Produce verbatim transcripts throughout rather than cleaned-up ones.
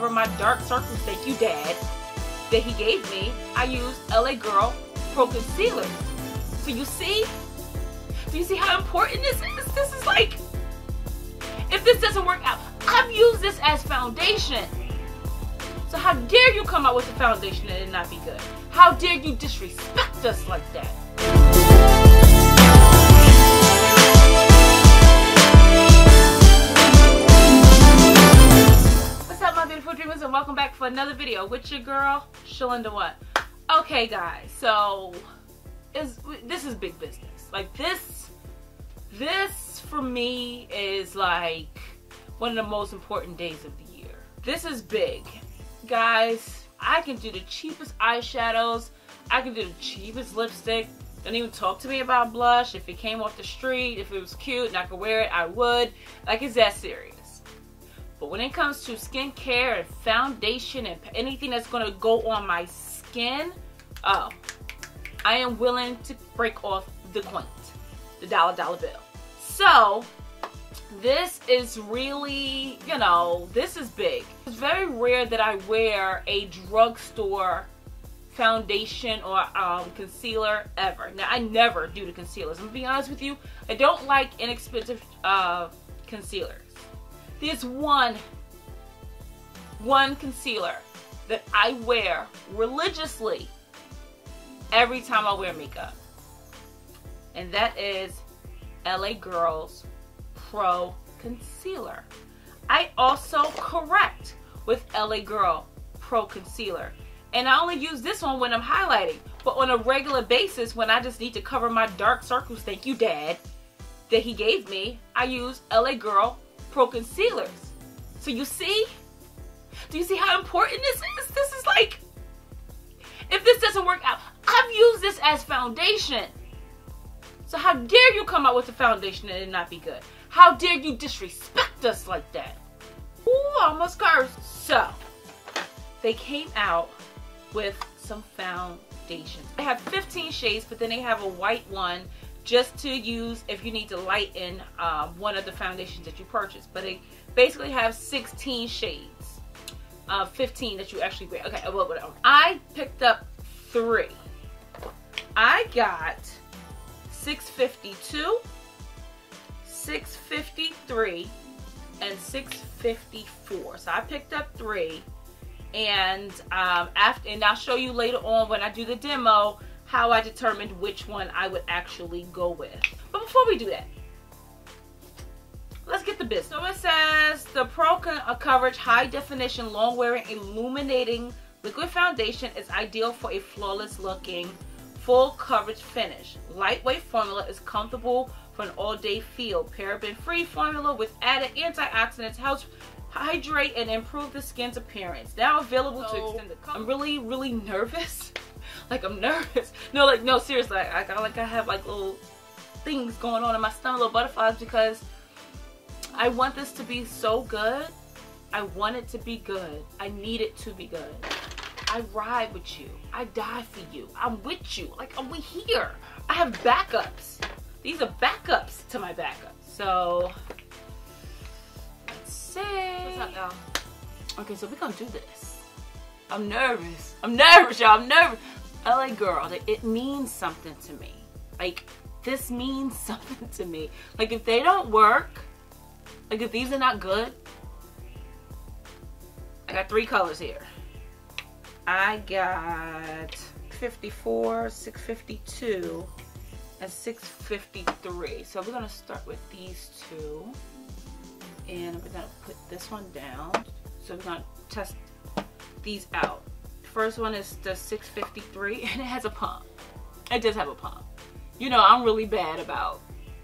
cover my dark circles that you dad, that he gave me, I used L A Girl Pro Concealer. So you see, do you see how important this is? This is like, if this doesn't work out, I've used this as foundation. So how dare you come out with a foundation and it not be good? How dare you disrespect us like that? What's up, my beautiful dreamers, and welcome back for another video with your girl, Shalinda one. Okay, guys, so is this is big business. Like this, this for me is like one of the most important days of the year. This is big. Guys, I can do the cheapest eyeshadows, I can do the cheapest lipstick, don't even talk to me about blush. If it came off the street, if it was cute and I could wear it, I would. Like, it's that serious. But when it comes to skincare and foundation and anything that's going to go on my skin, oh, I am willing to break off the quint, the dollar dollar bill. So this is really, you know, this is big. It's very rare that I wear a drugstore foundation or um, concealer ever. Now, I never do the concealers. I'm gonna be honest with you. I don't like inexpensive uh, concealers. There's one, one concealer that I wear religiously every time I wear makeup, and that is L A Girls Pro Concealer. I also correct with L A Girl Pro Concealer, and I only use this one when I'm highlighting, but on a regular basis when I just need to cover my dark circles, thank you dad, that he gave me, I use L A Girl Pro Concealers. So you see, do you see how important this is? This is like, if this doesn't work out, I've used this as foundation. So how dare you come out with a foundation and it not be good? How dare you disrespect us like that? Ooh, almost cursed. So, they came out with some foundations. They have fifteen shades, but then they have a white one just to use if you need to lighten uh, one of the foundations that you purchased. But they basically have sixteen shades, uh, fifteen that you actually wear. Okay, well, whatever. I picked up three. I got six fifty-two. six fifty-three and six fifty-four. So I picked up three, and um, after, and I'll show you later on when I do the demo how I determined which one I would actually go with. But before we do that, let's get the business. So it says the Pro Coverage High Definition Long Wearing Illuminating Liquid Foundation is ideal for a flawless looking full coverage finish. Lightweight formula is comfortable for an all-day feel. Paraben-free formula with added antioxidants helps hydrate and improve the skin's appearance. Now available so, to extend the cover. I'm really, really nervous. Like, I'm nervous. No, like, no, seriously. I, I like I have like little things going on in my stomach, little butterflies, because I want this to be so good. I want it to be good. I need it to be good. I ride with you. I die for you. I'm with you. Like, are we here? I have backups. These are backups to my backups. So, let's see. What's up, y'all? Okay, so we're gonna do this. I'm nervous. I'm nervous, y'all. I'm nervous. L A Girl, like, it means something to me. Like, this means something to me. Like, if they don't work, like, if these are not good, I got three colors here. I got fifty-four, six fifty-two, and six fifty-three. So we're gonna start with these two, and we're gonna put this one down. So we're gonna test these out. First one is the six fifty-three, and it has a pump. It does have a pump. You know, I'm really bad about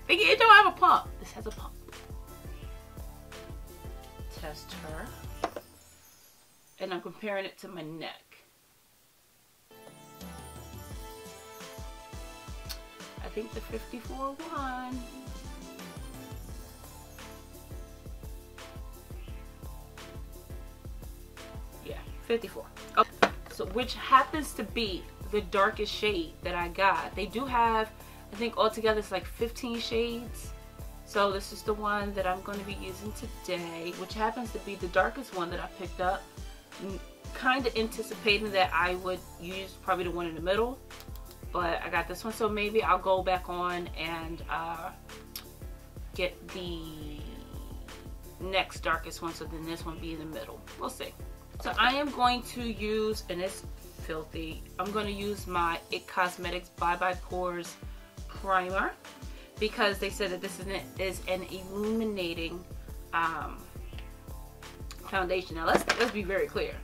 it. It don't have a pump. This has a pump. Test her, and I'm comparing it to my neck. I think the fifty-four won. Yeah, fifty-four. Okay. So, which happens to be the darkest shade that I got. They do have, I think altogether it's like fifteen shades. So this is the one that I'm going to be using today, which happens to be the darkest one that I picked up. kind of anticipating that I would use probably the one in the middle, but I got this one, so maybe I'll go back on and uh, get the next darkest one, so then this one be in the middle. We'll see. So I am going to use, and it's filthy, I'm going to use my It Cosmetics Bye Bye Pores primer, because they said that this is an, is an illuminating um, foundation. Now let's let's be very clear.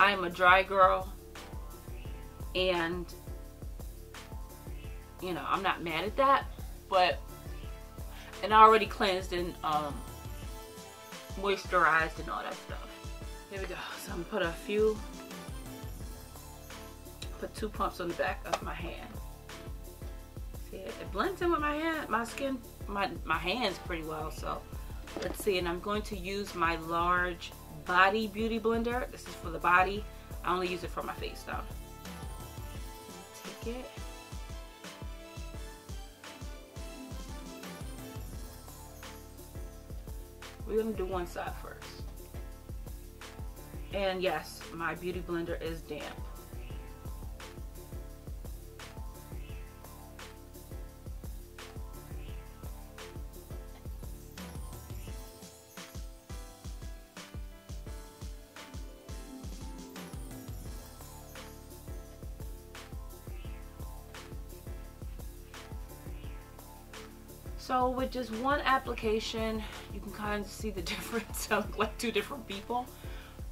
I am a dry girl, and you know, I'm not mad at that, but and I already cleansed and um, moisturized and all that stuff. Here we go. So I'm gonna put a few, put two pumps on the back of my hand. See, it blends in with my hand, my skin, my my hands pretty well. So let's see. And I'm going to use my large body beauty blender. This is for the body. I only use it for my face though. Take it. We're gonna do one side first. And yes, my beauty blender is damp. So with just one application, you can kind of see the difference. I look like two different people.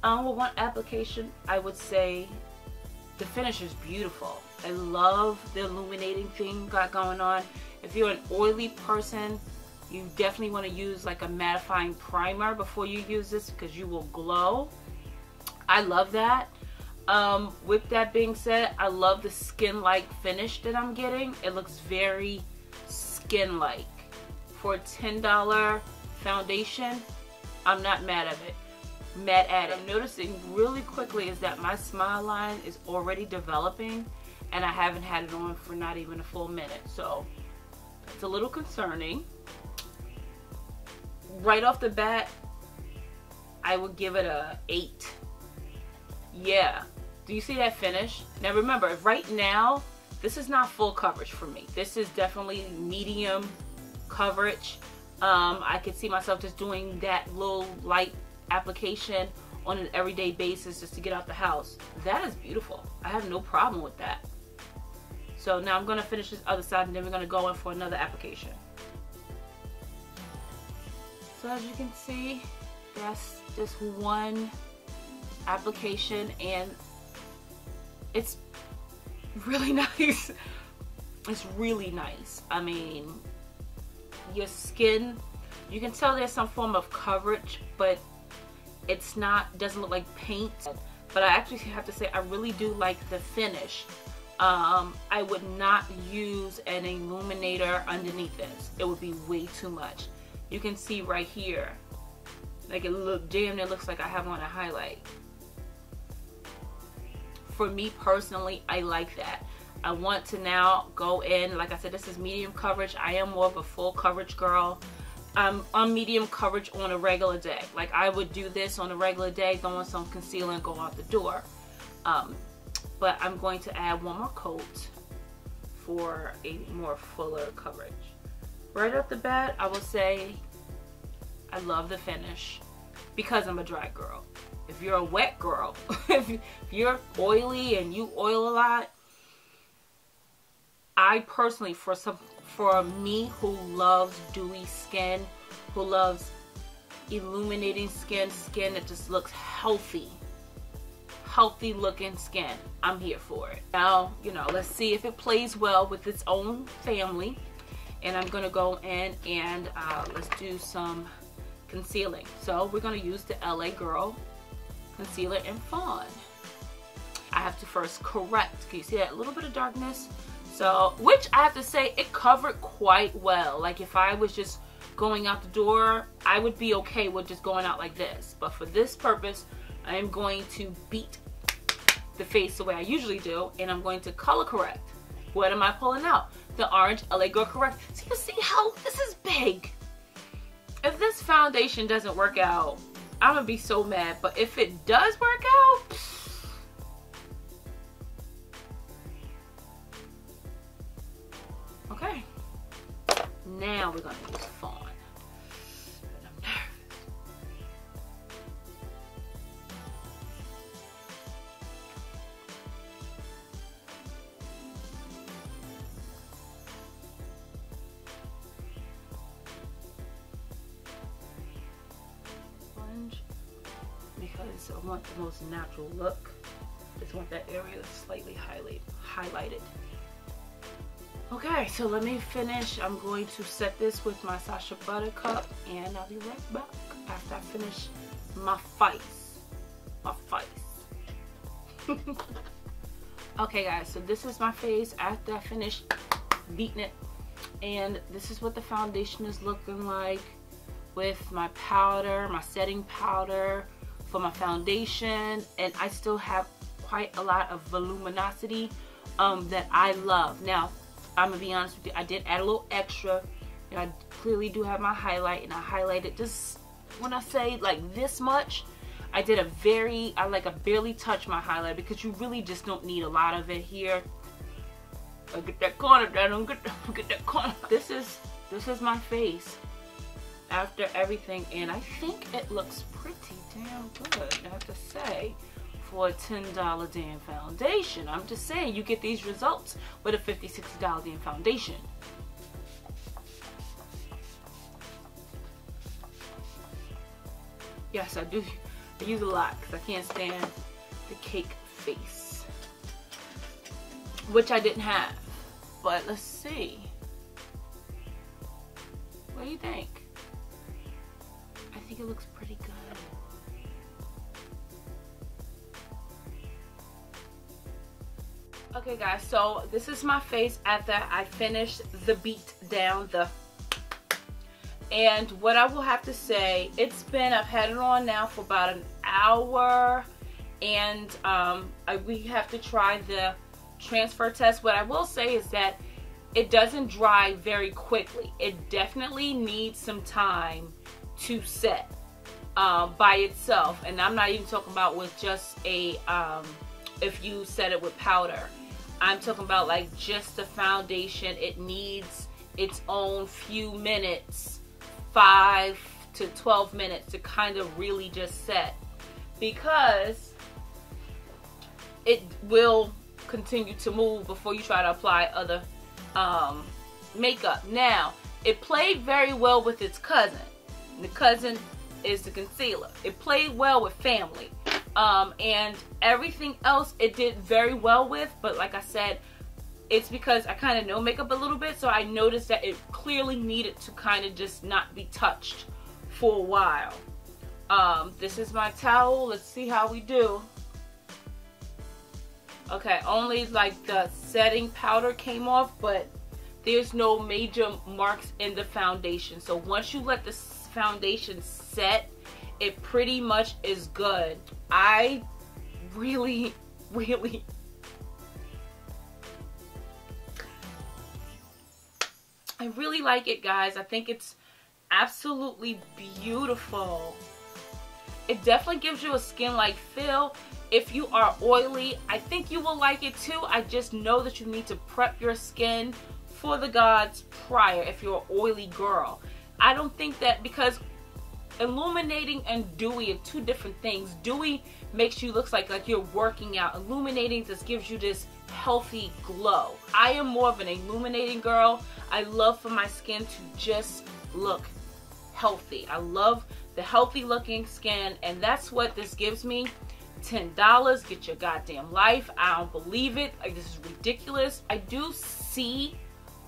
Um, with one application, I would say the finish is beautiful. I love the illuminating thing you got going on. If you're an oily person, you definitely want to use like a mattifying primer before you use this, because you will glow. I love that. Um, with that being said, I love the skin-like finish that I'm getting. It looks very skin-like. For a ten dollar foundation, I'm not mad at it. Mad at it. I'm noticing really quickly is that my smile line is already developing, and I haven't had it on for not even a full minute. So it's a little concerning. Right off the bat, I would give it a eight. Yeah. Do you see that finish? Now remember, right now, this is not full coverage for me. This is definitely medium coverage. um, I could see myself just doing that little light application on an everyday basis just to get out the house. That is beautiful. I have no problem with that. So now I'm going to finish this other side, and then we're going to go in for another application. So as you can see, that's just one application, and it's really nice. It's really nice. I mean, your skin, you can tell there's some form of coverage, but it's not, doesn't look like paint. But I actually have to say I really do like the finish. um, I would not use an illuminator underneath this. It would be way too much. You can see right here, like it look damn near looks like I have on a highlight. For me personally, I like that. I want to now go in, like I said, this is medium coverage. I am more of a full coverage girl. I'm on medium coverage on a regular day. Like I would do this on a regular day, go on some concealer and go out the door. Um, but I'm going to add one more coat for a more fuller coverage. Right off the bat, I will say I love the finish because I'm a dry girl. If you're a wet girl, if you're oily and you oil a lot, I personally, for some, for me who loves dewy skin, who loves illuminating skin, skin that just looks healthy, healthy looking skin, I'm here for it. Now, you know, let's see if it plays well with its own family. And I'm gonna go in and uh, let's do some concealing. So we're gonna use the L A Girl Concealer in Fawn. I have to first correct. Can you see that little bit of darkness? So, which I have to say, it covered quite well. Like if I was just going out the door, I would be okay with just going out like this. But for this purpose, I am going to beat the face the way I usually do, and I'm going to color correct. What am I pulling out? The orange L A Girl Correct. So you see how this is big. If this foundation doesn't work out, I'm gonna be so mad. But if it does work out, okay. Now we're gonna use fawn. I'm nervous. Because I want the most natural look. Just want that area slightly highlight highlighted. Okay, so let me finish. I'm going to set this with my Sasha Buttercup, and I'll be right back after I finish my face. My face. Okay, guys, so this is my face after I finish beating it. And this is what the foundation is looking like with my powder, my setting powder for my foundation. And I still have quite a lot of voluminosity um, that I love. Now, I'm gonna be honest with you, I did add a little extra. You know, I clearly do have my highlight, and I highlighted just, when I say like this much, I did a very, I like I barely touched my highlight because you really just don't need a lot of it here. I get that corner, I don't get, get that corner. This is, this is my face after everything, and I think it looks pretty damn good, I have to say. For a ten dollar damn foundation. I'm just saying, you get these results with a fifty, sixty dollar damn foundation. Yes, I do. I use a lot because I can't stand the cake face, which I didn't have. But let's see. What do you think? I think it looks pretty good. Okay, guys, so this is my face after I finished the beat down the, and what I will have to say, it's been, I've had it on now for about an hour, and um, I, we have to try the transfer test. What I will say is that it doesn't dry very quickly. It definitely needs some time to set um, by itself, and I'm not even talking about with just a, um, if you set it with powder. I'm talking about like just the foundation. It needs its own few minutes, five to twelve minutes, to kind of really just set, because it will continue to move before you try to apply other um, makeup. Now, it played very well with its cousin. The cousin is the concealer. It played well with family. Um, and everything else it did very well with, but like I said, it's because I kind of know makeup a little bit, so I noticed that it clearly needed to kind of just not be touched for a while. Um, this is my towel. Let's see how we do. Okay, only like the setting powder came off, but there's no major marks in the foundation. So once you let the foundation set, it pretty much is good. I really, really, I really like it, guys. I think it's absolutely beautiful. It definitely gives you a skin-like feel. If you are oily, I think you will like it too. I just know that you need to prep your skin for the gods prior if you're an oily girl. I don't think that, because illuminating and dewy are two different things. Dewy makes you look like, like you're working out. Illuminating just gives you this healthy glow. I am more of an illuminating girl. I love for my skin to just look healthy. I love the healthy looking skin, and that's what this gives me. ten dollars, get your goddamn life. I don't believe it. Like, this is ridiculous. I do see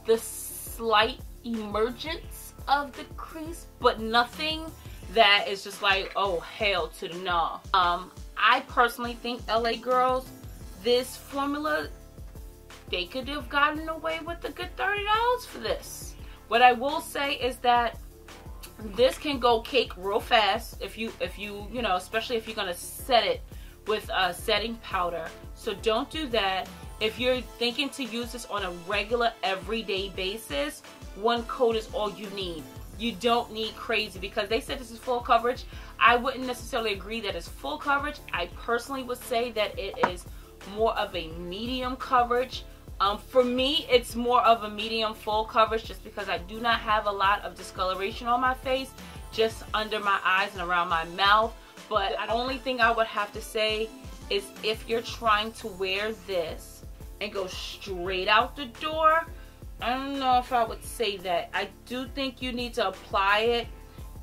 the slight emergence of the crease, but nothing that is just like, oh, hell to the no. Um, I personally think L A Girls, this formula, they could have gotten away with a good thirty dollars for this. What I will say is that this can go cake real fast if you, if you, you know, especially if you're gonna set it with a setting powder. So don't do that. If you're thinking to use this on a regular everyday basis, one coat is all you need. you don't need crazy, because they said this is full coverage. I wouldn't necessarily agree that it's full coverage. I personally would say that it is more of a medium coverage. Um, for me, it's more of a medium full coverage, just because I do not have a lot of discoloration on my face, just under my eyes and around my mouth. But the only thing I would have to say is if you're trying to wear this and go straight out the door, I don't know if I would say that. I do think you need to apply it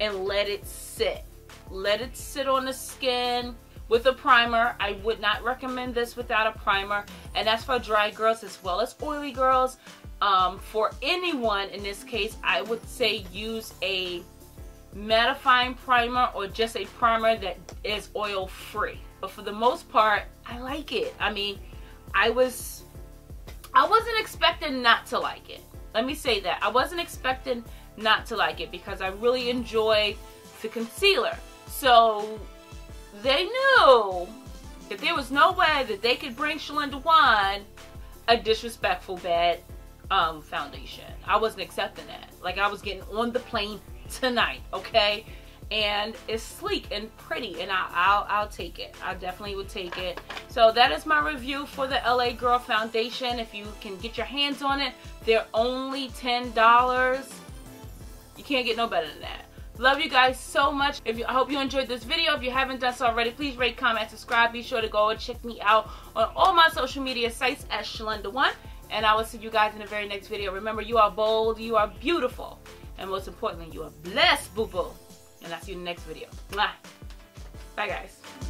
and let it sit. Let it sit on the skin with a primer. I would not recommend this without a primer. And that's for dry girls as well as oily girls. Um, for anyone in this case, I would say use a mattifying primer or just a primer that is oil free. But for the most part, I like it. I mean, I was... I wasn't expecting not to like it. Let me say that. I wasn't expecting not to like it because I really enjoy the concealer. So they knew that there was no way that they could bring Shalinda one a disrespectful bad um, foundation. I wasn't accepting that. Like, I was getting on the plane tonight, okay? And it's sleek and pretty, and I, I'll, I'll take it. I definitely would take it. So that is my review for the L A Girl Foundation. If you can get your hands on it, they're only ten dollars. You can't get no better than that. Love you guys so much. If you, I hope you enjoyed this video. If you haven't done so already, please rate, comment, subscribe. Be sure to go and check me out on all my social media sites at Shlinda one. And I will see you guys in the very next video. Remember, you are bold, you are beautiful, and most importantly, you are blessed, boo-boo. And I'll see you in the next video. Mwah. Bye, guys.